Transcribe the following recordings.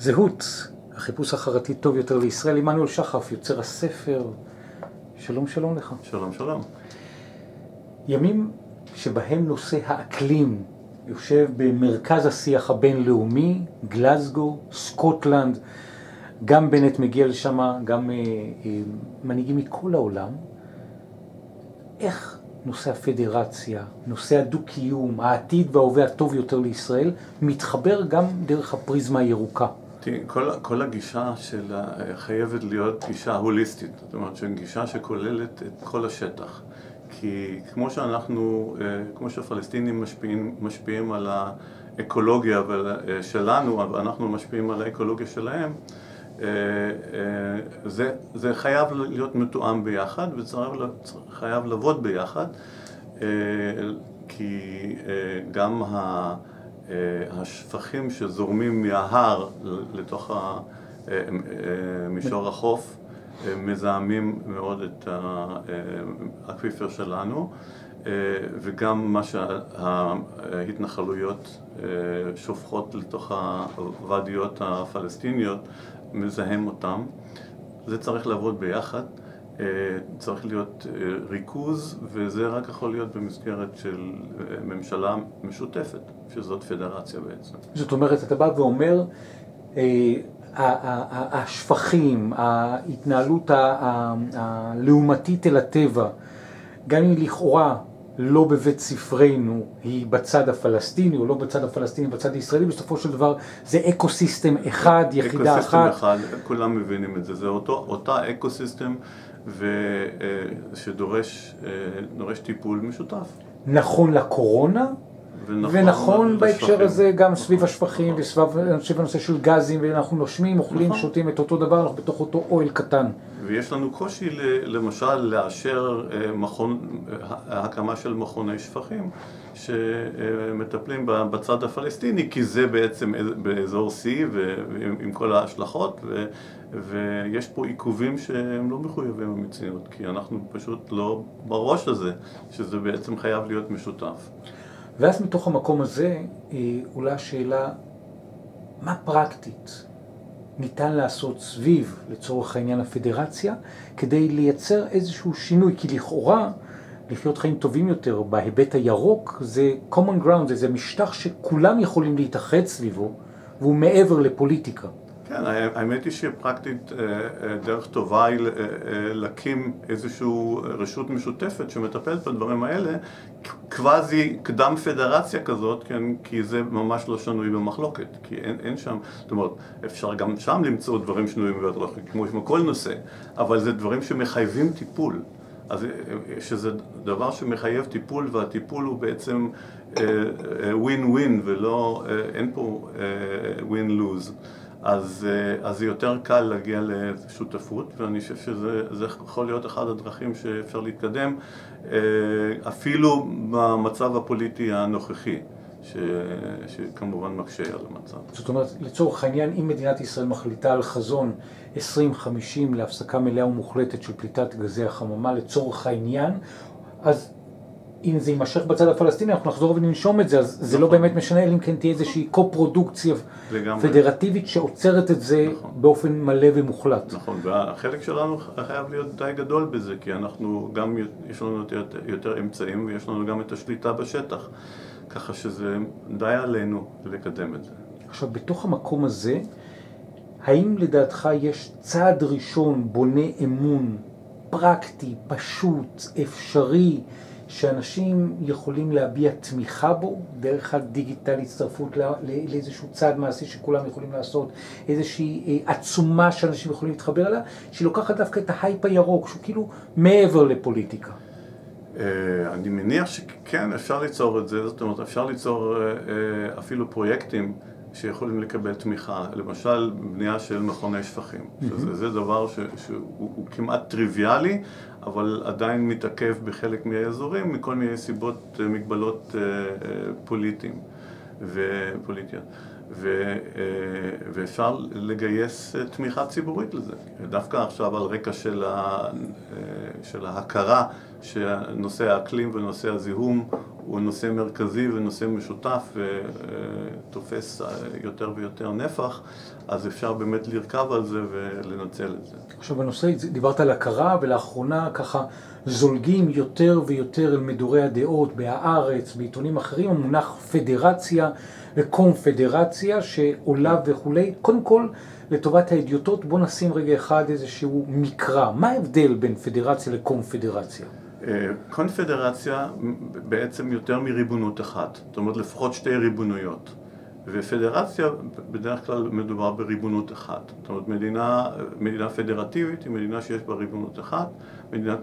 זהות, החיפוש החרתי טוב יותר לישראל. עמנואל שחף, יוצר הספר. שלום שלום לך. שלום שלום. ימים שבהם נושא האקלים יושב במרכז השיח הבינלאומי, גלזגו, סקוטלנד, גם בנט מגיע לשם, גם מנהיגים מכל העולם. איך נושא הפדרציה, נושא הדו-קיום, העתיד וההווה הטוב יותר לישראל, מתחבר גם דרך הפריזמה הירוקה? כל הגישה שלה חייבת להיות גישה הוליסטית, זאת אומרת שגישה שכוללת את כל השטח. כי כמו שהפלסטינים משפיעים על האקולוגיה שלנו, ואנחנו משפיעים על האקולוגיה שלהם, זה חייב להיות מתואם ביחד, וחייב לעבוד ביחד, כי גם השפכים שזורמים מההר לתוך מישור החוף, מזהמים מאוד את האקוויפר שלנו, וגם מה שההתנחלויות שופכות לתוך הוואדיות הפלסטיניות, מזהם אותם. זה צריך לעבוד ביחד, צריך להיות ריכוז, וזה רק יכול להיות במסגרת של ממשלה משותפת, שזאת פדרציה בעצם. זאת אומרת, אתה בא ואומר, השפכים, ההתנהלות הלאומתית אל הטבע, גם אם לכאורה לא בבית ספרנו, היא בצד הפלסטיני, או לא בצד הפלסטיני, בצד הישראלי, בסופו של דבר זה אקוסיסטם אחד, יחידה אחת. אקוסיסטם אחד, כולם מבינים את זה, זה אותה אקוסיסטם שדורש טיפול משותף. נכון לקורונה? ונכון בהקשר הזה גם סביב השפכים וסביב הנושא של גזים, ואנחנו נושמים, אוכלים, שותים את אותו דבר, אנחנו בתוך אותו אוהל קטן. ויש לנו קושי למשל לאשר הקמה של מכוני שפכים שמטפלים בצד הפלסטיני, כי זה בעצם באזור C ועם כל ההשלכות, ויש פה עיכובים שהם לא מחויבים במציאות, כי אנחנו פשוט לא בראש הזה, שזה בעצם חייב להיות משותף. ואז מתוך המקום הזה עולה השאלה, מה פרקטית ניתן לעשות סביב, לצורך העניין, הפדרציה, כדי לייצר איזשהו שינוי? כי לכאורה, לחיות חיים טובים יותר בהיבט הירוק, זה common ground, זה משטח שכולם יכולים להתאחד סביבו, והוא מעבר לפוליטיקה. כן, האמת היא שפרקטית דרך טובה היא להקים איזושהי רשות משותפת שמטפלת בדברים האלה, קוואזי קדם פדרציה כזאת, כי זה ממש לא שנוי במחלוקת, כי אין שם, זאת אומרת, אפשר גם שם למצוא דברים שנויים במחלוקת, כמו כל נושא, אבל זה דברים שמחייבים טיפול. אז שזה דבר שמחייב טיפול, והטיפול הוא בעצם win-win, ולא, אין פה win-lose. אז זה יותר קל להגיע לשותפות, ואני חושב שזה יכול להיות אחד הדרכים שאפשר להתקדם, אפילו במצב הפוליטי הנוכחי, שכמובן מקשה על המצב. זאת אומרת, לצורך העניין, אם מדינת ישראל מחליטה על חזון 2050 להפסקה מלאה ומוחלטת של פליטת גזי החממה, לצורך העניין, אז אם זה יימשך בצד הפלסטיני, אנחנו נחזור וננשום את זה, אז זה לא באמת משנה, אלא אם כן תהיה איזושהי קופרודוקציה פדרטיבית שעוצרת את זה באופן מלא ומוחלט. נכון, והחלק שלנו חייב להיות די גדול בזה, כי אנחנו גם, יש לנו יותר אמצעים, ויש לנו גם את השליטה בשטח, ככה שזה די עלינו לקדם את זה. עכשיו, בתוך המקום הזה, האם לדעתך יש צעד ראשון בונה אמון פרקטי, פשוט, אפשרי, שאנשים יכולים להביע תמיכה בו, דרך הדיגיטל, הצטרפות לאיזשהו צעד מעשי שכולם יכולים לעשות, איזושהי עצומה שאנשים יכולים להתחבר עליה, שלוקחת דווקא את ההייפ הירוק, שהוא כאילו מעבר לפוליטיקה? אני מניח שכן, אפשר ליצור את זה, זאת אומרת, אפשר ליצור אפילו פרויקטים שיכולים לקבל תמיכה, למשל בנייה של מכוני שפכים. זה דבר שהוא כמעט טריוויאלי, אבל עדיין מתעכב בחלק מהאזורים, מכל מיני סיבות, מגבלות פוליטיות. ואפשר לגייס תמיכה ציבורית לזה. דווקא עכשיו על רקע של ההכרה שנושא האקלים ונושא הזיהום הוא נושא מרכזי ונושא משותף ותופס יותר ויותר נפח, אז אפשר באמת לרכב על זה ולנצל את זה. עכשיו בנושא, דיברת על הכרה, ולאחרונה ככה זולגים יותר ויותר אל מדורי הדעות, בהארץ, בעיתונים אחרים, המונח פדרציה וקונפדרציה שעולה וכולי. קודם כל, לטובת האידיוטות, בוא נשים רגע אחד איזשהו מקרא. מה ההבדל בין פדרציה לקונפדרציה? קונפדרציה בעצם יותר מריבונות אחת, זאת אומרת לפחות שתי ריבונויות, ופדרציה בדרך כלל מדובר בריבונות אחת, זאת אומרת מדינה פדרטיבית היא מדינה שיש בה ריבונות אחת, מדינה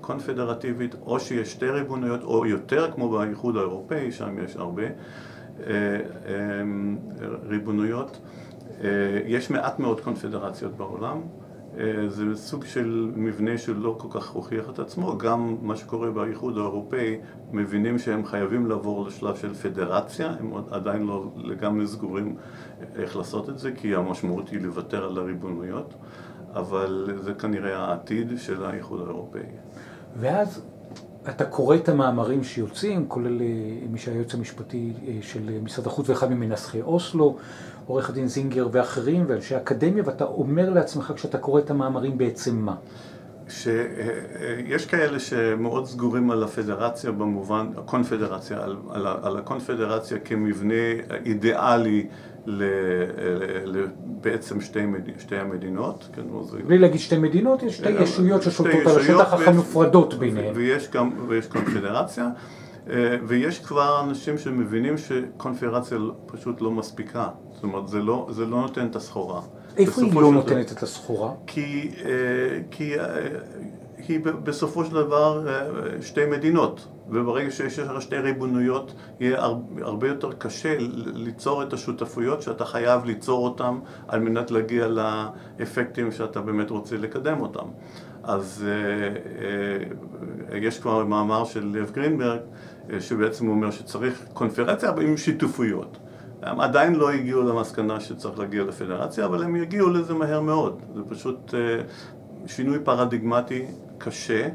קונפדרטיבית או שיש שתי ריבונויות או יותר כמו באיחוד האירופאי, שם יש הרבה ריבונויות, יש מעט מאוד קונפדרציות בעולם, זה סוג של מבנה שלא כל כך הוכיח את עצמו, גם מה שקורה באיחוד האירופאי מבינים שהם חייבים לעבור לשלב של פדרציה, הם עדיין לא לגמרי סגורים איך לעשות את זה, כי המשמעות היא לוותר על הריבונויות, אבל זה כנראה העתיד של האיחוד האירופאי. ואז אתה קורא את המאמרים שיוצאים, כולל מי שהיועץ המשפטי של משרד החוץ ואחד ממנסחי אוסלו, עורך הדין זינגר ואחרים ואנשי אקדמיה, ואתה אומר לעצמך כשאתה קורא את המאמרים בעצם מה? שיש כאלה שמאוד סגורים על הפדרציה במובן, הקונפדרציה, על הקונפדרציה כמבנה אידיאלי בעצם שתי המדינות. בלי להגיד שתי מדינות, יש שתי ישויות ששולטות על השטח אך מופרדות ביניהן. ויש קונפדרציה. ויש כבר אנשים שמבינים שקונפדרציה פשוט לא מספיקה, זאת אומרת זה לא נותן את הסחורה. איפה היא לא נותנת את הסחורה? כי בסופו של דבר שתי מדינות, וברגע שיש שתי ריבונויות יהיה הרבה יותר קשה ליצור את השותפויות שאתה חייב ליצור אותן על מנת להגיע לאפקטים שאתה באמת רוצה לקדם אותם. אז יש כבר מאמר של ליאב גרינברג שבעצם אומר שצריך קונפדרציה עם שיתופויות. הם עדיין לא הגיעו למסקנה שצריך להגיע לפדרציה, אבל הם יגיעו לזה מהר מאוד. זה פשוט שינוי פרדיגמטי קשה,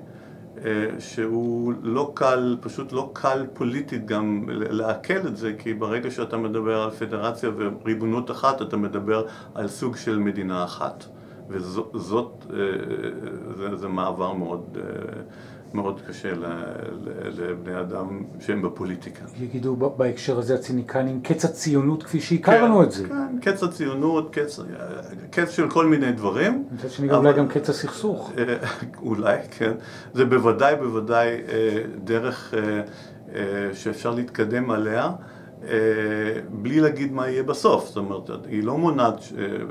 שהוא לא קל, פשוט לא קל פוליטית גם לעכל את זה, כי ברגע שאתה מדבר על פדרציה וריבונות אחת, אתה מדבר על סוג של מדינה אחת. וזאת, זה מעבר מאוד קשה לבני אדם שהם בפוליטיקה. יגידו בהקשר הזה הציניקנים, קץ הציונות כפי שהכרנו את זה. כן, קץ הציונות, קץ של כל מיני דברים. מצד שני, אולי גם קץ הסכסוך. אולי, כן. זה בוודאי דרך שאפשר להתקדם עליה, בלי להגיד מה יהיה בסוף, זאת אומרת, היא לא מונעת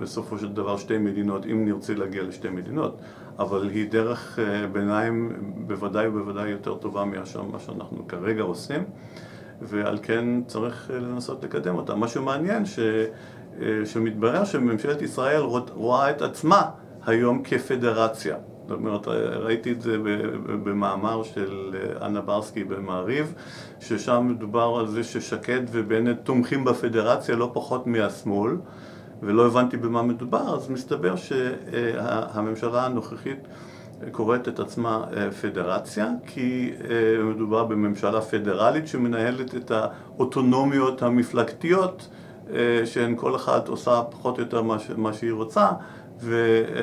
בסופו של דבר שתי מדינות, אם נרצה להגיע לשתי מדינות, אבל היא דרך ביניים בוודאי ובוודאי יותר טובה מאשר מה שאנחנו כרגע עושים, ועל כן צריך לנסות לקדם אותה. משהו מעניין שמתברר שממשלת ישראל רואה את עצמה היום כפדרציה. זאת אומרת, ראיתי את זה במאמר של אנה ברסקי במעריב, ששם מדובר על זה ששקד ובנט תומכים בפדרציה לא פחות מהשמאל, ולא הבנתי במה מדובר, אז מסתבר שהממשלה הנוכחית קוראת את עצמה פדרציה, כי מדובר בממשלה פדרלית שמנהלת את האוטונומיות המפלגתיות, שהן כל אחת עושה פחות או יותר מה שהיא רוצה,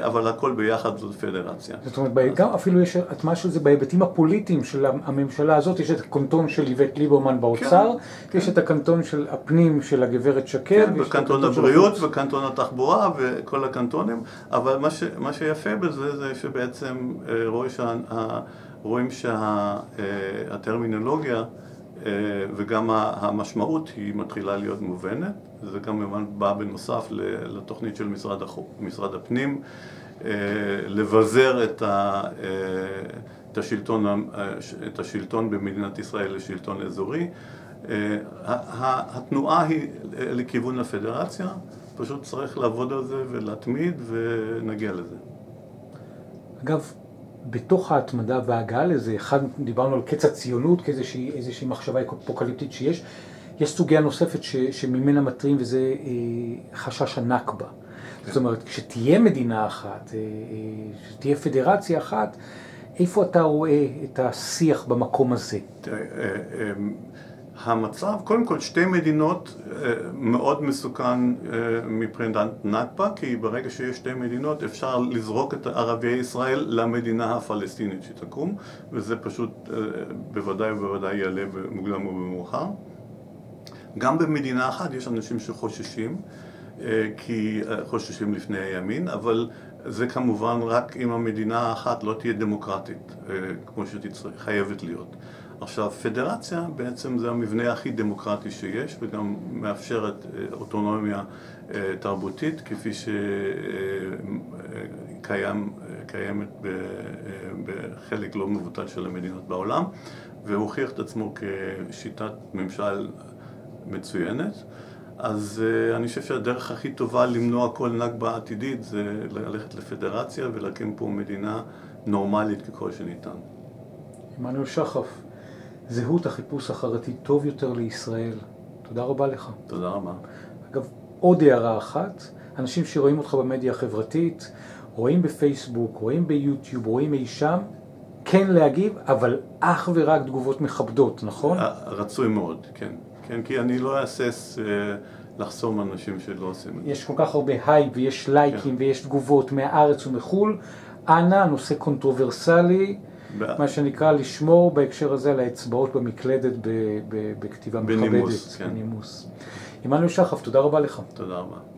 אבל הכל ביחד זאת פדרציה. זאת אומרת, גם אפילו יש התמאה של זה בהיבטים הפוליטיים של הממשלה הזאת, יש את הקנטון של איווט ליברמן באוצר, יש את הקנטון של הפנים של הגברת שקד, וקנטון הבריאות וקנטון התחבורה וכל הקנטונים, אבל מה שיפה בזה זה שבעצם רואים שהטרמינולוגיה וגם המשמעות היא מתחילה להיות מובנת, זה גם בא בנוסף לתוכנית של משרד הפנים, לבזר את השלטון במדינת ישראל לשלטון אזורי. התנועה היא לכיוון הפדרציה, פשוט צריך לעבוד על זה ולהתמיד ונגיע לזה. אגב, בתוך ההתמדה וההגעה לזה, אחד, דיברנו על קץ הציונות כאיזושהי מחשבה אפוקליפטית שיש, יש סוגיה נוספת שממנה מתרים, וזה חשש הנכבה. זאת אומרת, כשתהיה מדינה אחת, כשתהיה פדרציה אחת, איפה אתה רואה את השיח במקום הזה? המצב, קודם כל, שתי מדינות מאוד מסוכן מבחינת נקבה, כי ברגע שיש שתי מדינות אפשר לזרוק את ערביי ישראל למדינה הפלסטינית שתקום, וזה פשוט בוודאי ובוודאי יעלה במוקדם ובמאוחר. גם במדינה אחת יש אנשים שחוששים, כי חוששים לפני הימין, אבל זה כמובן רק אם המדינה האחת לא תהיה דמוקרטית, כמו שחייבת להיות. עכשיו, פדרציה בעצם זה המבנה הכי דמוקרטי שיש, וגם מאפשרת אוטונומיה תרבותית, כפי שקיימת בחלק לא מבוטל של המדינות בעולם, והוכיח את עצמו כשיטת ממשל מצוינת. אז אני חושב שהדרך הכי טובה למנוע כל נגבה עתידית זה ללכת לפדרציה ולהקים פה מדינה נורמלית ככל שניתן. עמנואל שחף, זהות החיפוש החרדית טוב יותר לישראל. תודה רבה לך. תודה רבה. אגב, עוד הערה אחת, אנשים שרואים אותך במדיה החברתית, רואים בפייסבוק, רואים ביוטיוב, רואים אי שם, כן להגיב, אבל אך ורק תגובות מכבדות, נכון? רצוי מאוד, כן. כן, כי אני לא אעסס לחסום אנשים שלא עושים את זה. יש כל כך הרבה הייפ ויש לייקים ויש תגובות מהארץ ומחול. אנא, נושא קונטרוברסלי, מה שנקרא לשמור בהקשר הזה על האצבעות במקלדת בכתיבה מכבדת. בנימוס, כן. עמנואל שחף, תודה רבה לך. תודה רבה.